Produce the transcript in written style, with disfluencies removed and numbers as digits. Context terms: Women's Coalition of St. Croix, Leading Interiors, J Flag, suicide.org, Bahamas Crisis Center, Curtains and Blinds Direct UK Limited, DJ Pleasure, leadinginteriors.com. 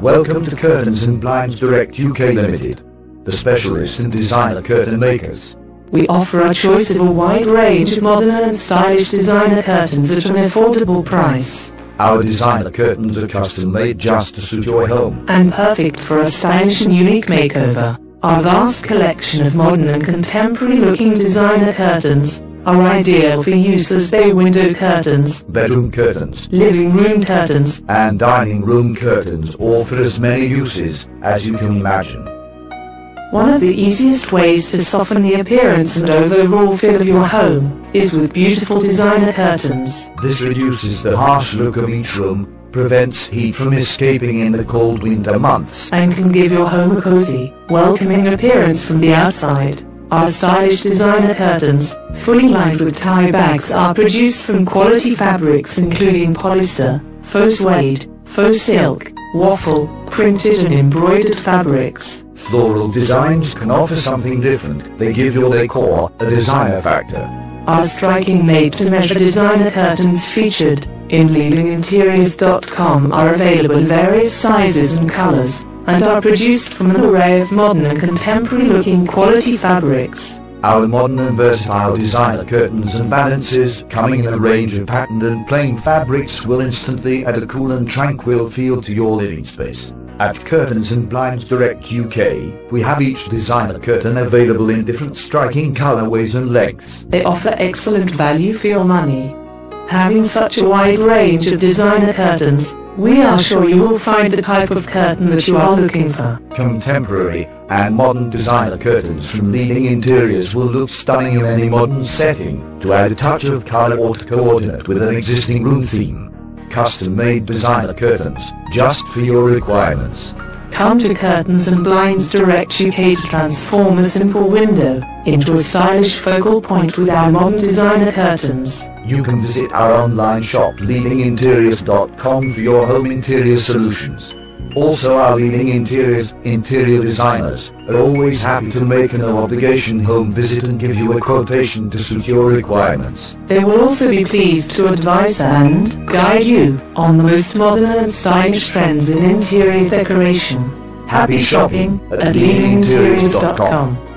Welcome to Curtains and Blinds Direct UK Limited, the specialist in designer curtain makers. We offer a choice of a wide range of modern and stylish designer curtains at an affordable price. Our designer curtains are custom made just to suit your home, and perfect for a stylish and unique makeover. Our vast collection of modern and contemporary looking designer curtains are ideal for use as bay window curtains, bedroom curtains, living room curtains, and dining room curtains, all for as many uses as you can imagine. One of the easiest ways to soften the appearance and overall feel of your home is with beautiful designer curtains. This reduces the harsh look of each room, prevents heat from escaping in the cold winter months, and can give your home a cozy, welcoming appearance from the outside. Our stylish designer curtains, fully lined with tie backs, are produced from quality fabrics including polyester, faux suede, faux silk, waffle, printed and embroidered fabrics. Floral designs can offer something different. They give your decor a designer factor. Our striking made-to-measure designer curtains featured in leadinginteriors.com are available in various sizes and colors, and are produced from an array of modern and contemporary-looking quality fabrics. Our modern and versatile designer curtains and valances, coming in a range of patterned and plain fabrics, will instantly add a cool and tranquil feel to your living space. At Curtains and Blinds Direct UK, we have each designer curtain available in different striking colorways and lengths. They offer excellent value for your money. Having such a wide range of designer curtains, we are sure you will find the type of curtain that you are looking for. Contemporary and modern designer curtains from Leading Interiors will look stunning in any modern setting, to add a touch of color or to coordinate with an existing room theme. Custom-made designer curtains, just for your requirements. Come to Curtains and Blinds Direct UK to transform a simple window into a stylish focal point with our modern designer curtains. You can visit our online shop leadinginteriors.com for your home interior solutions. Also, our Leading Interiors interior designers are always happy to make a no-obligation home visit and give you a quotation to suit your requirements. They will also be pleased to advise and guide you on the most modern and stylish trends in interior decoration. Happy shopping at leadinginteriors.com.